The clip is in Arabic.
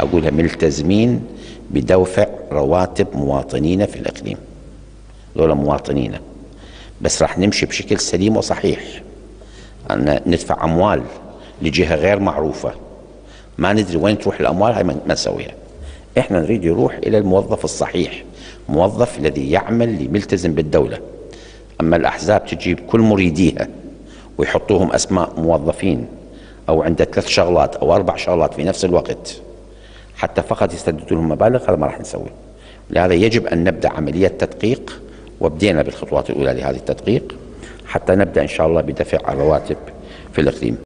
أقولها ملتزمين بدوفع رواتب مواطنينا في الإقليم، دول مواطنينا، بس راح نمشي بشكل سليم وصحيح. أن ندفع أموال لجهة غير معروفة ما ندري وين تروح الأموال، هاي ما نسويها. إحنا نريد يروح إلى الموظف الصحيح، موظف الذي يعمل يملتزم بالدولة. أما الأحزاب تجيب كل مريديها ويحطوهم أسماء موظفين أو عنده 3 شغلات أو 4 شغلات في نفس الوقت حتى فقط يستردوا لهم مبالغ، هذا ما راح نسويه. لهذا يجب أن نبدأ عملية تدقيق، وبدينا بالخطوات الأولى لهذا التدقيق حتى نبدأ إن شاء الله بدفع الرواتب في الإقليم.